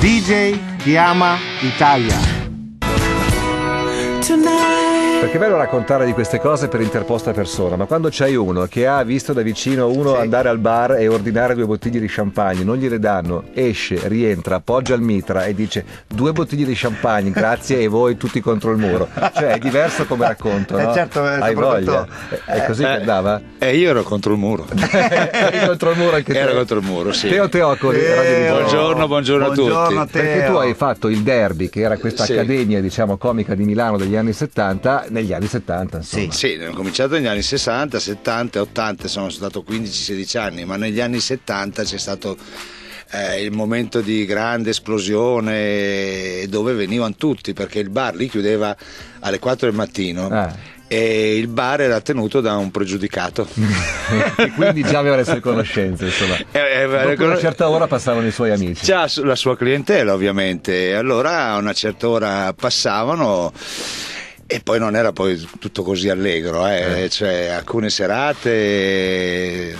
Deejay chiama Italia. Perché è bello raccontare di queste cose per interposta persona, ma quando c'hai uno che ha visto da vicino uno andare al bar e ordinare 2 bottiglie di champagne, non gliele danno, esce, rientra, appoggia il mitra e dice 2 bottiglie di champagne, grazie, e voi tutti contro il muro. Cioè è diverso come racconto, no? Certo, hai voglia. È così che andava? Io ero contro il muro. Eri contro il muro anche tu? Ero contro il muro, sì. Teo Teocoli. Buongiorno a tutti. Buongiorno, Teo. Perché tu hai fatto il Derby, che era questa accademia, diciamo, comica di Milano degli anni 70, negli anni 70, insomma. Sì, ho cominciato negli anni 60, 70, 80, sono stato 15-16 anni, ma negli anni 70 c'è stato il momento di grande esplosione dove venivano tutti, perché il bar lì chiudeva alle 4 del mattino. E il bar era tenuto da un pregiudicato e quindi già aveva le sue conoscenze, insomma. Dopo una certa ora passavano i suoi amici, già la sua clientela ovviamente, allora a una certa ora passavano. E poi non era poi tutto così allegro, Cioè, alcune serate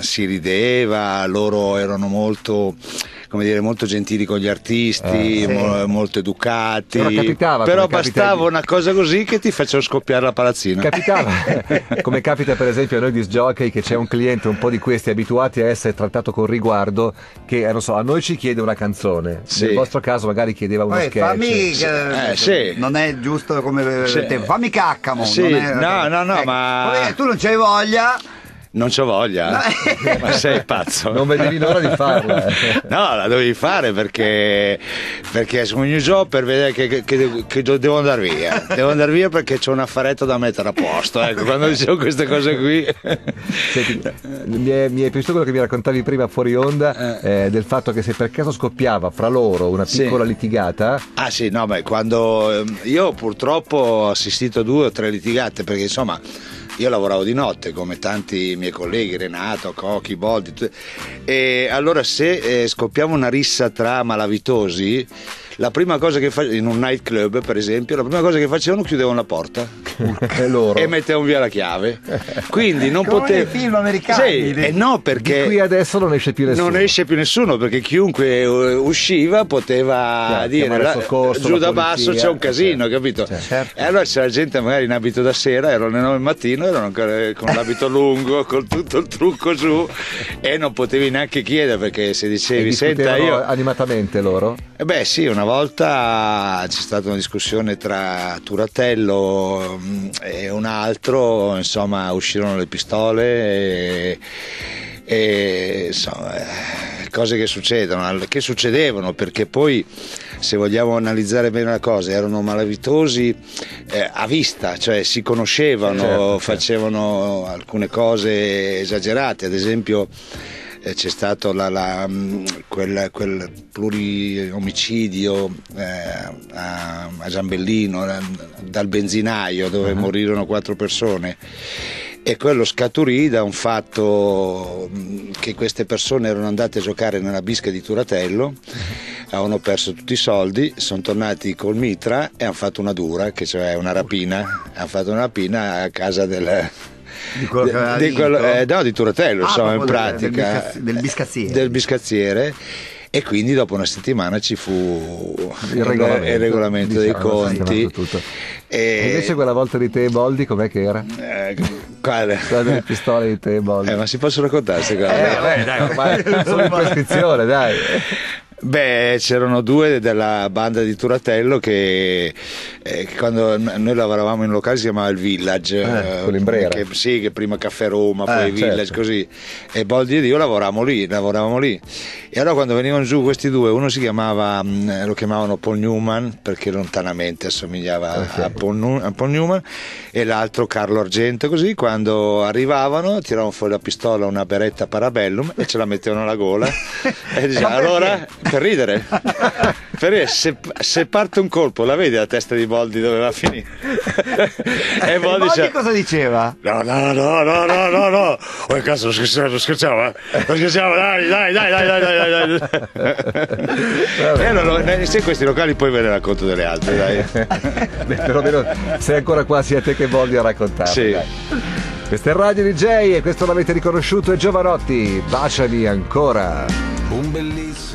si rideva, loro erano molto, come dire, molto gentili con gli artisti, molto educati, però bastava una cosa così che ti faceva scoppiare la palazzina. Capitava, come capita per esempio a noi disc jockey, che c'è un cliente, un po' di questi abituati a essere trattato con riguardo, che non so, a noi ci chiede una canzone, nel vostro caso magari chiedeva uno sketch. Non è giusto come... Fammi cacca, tu non c'hai voglia. Non c'ho voglia, ma sei pazzo. Non vedevi l'ora di farla. No, la dovevi fare perché sono in giro per vedere che devo andare via. Devo andare via perché c'ho un affaretto da mettere a posto. Ecco, quando dicevo queste cose qui. Senti, mi è piaciuto quello che mi raccontavi prima fuori onda, del fatto che se per caso scoppiava fra loro una piccola litigata. Ah sì, no, beh, quando io purtroppo ho assistito a 2 o 3 litigate, perché insomma... Io lavoravo di notte come tanti miei colleghi, Renato, Cocchi, Boldi, e allora se scoppiamo una rissa tra malavitosi, la prima cosa che facevano in un nightclub, per esempio, la prima cosa che facevano, chiudevano la porta e mettevano via la chiave. Quindi non potevano. Film americani. Sì, no, perché di qui adesso non esce più nessuno. Non esce più nessuno, perché chiunque usciva poteva dire soccorso, giù da basso c'è un casino, capito? Certo. E allora c'era gente magari in abito da sera, erano le 9 del mattino, erano ancora con l'abito lungo, con tutto il trucco su, e non potevi neanche chiedere, perché se dicevi senta io. Animatamente loro? Beh, sì, una volta c'è stata una discussione tra Turatello e un altro, insomma, uscirono le pistole e insomma, cose che succedono, che succedevano, perché poi, se vogliamo analizzare bene la cosa, erano malavitosi a vista, cioè si conoscevano, facevano alcune cose esagerate, ad esempio c'è stato quel pluriomicidio a Giambellino, dal benzinaio, dove morirono 4 persone, e quello scaturì da un fatto che queste persone erano andate a giocare nella bisca di Turatello, hanno perso tutti i soldi, sono tornati col mitra e hanno fatto una dura, che cioè una rapina, hanno fatto una rapina a casa del... di Turatello, insomma, in pratica del biscazziere, e quindi dopo una settimana ci fu il regolamento dei conti. E invece quella volta di te e Boldi com'è che era? Quale? Le pistole di te e Boldi. Ma si possono raccontare queste cose? Dai, ormai sono in prescrizione, dai. Beh, c'erano 2 della banda di Turatello che quando noi lavoravamo in un locale si chiamava il Village, che prima Caffè Roma, poi Village, così, e Boldi ed io lavoravamo lì, e allora quando venivano giù questi 2, uno si chiamava, lo chiamavano Paul Newman perché lontanamente assomigliava a Paul Newman, e l'altro Carlo Argento, così quando arrivavano tiravano fuori la pistola, una beretta Parabellum, e ce la mettevano alla gola e dicevano allora... Per ridere, se parte un colpo, la vedi la testa di Boldi dove va a finire? E Boldi cosa diceva? No, oh, cazzo, lo scherzavo, dai. Se questi locali poi ve ne racconto delle altre, dai. Perlomeno sei ancora qua sia te che Boldi a raccontare. Sì. Questa è Radio Deejay e questo l'avete riconosciuto, è Giovanotti, baciami ancora. Un bellissimo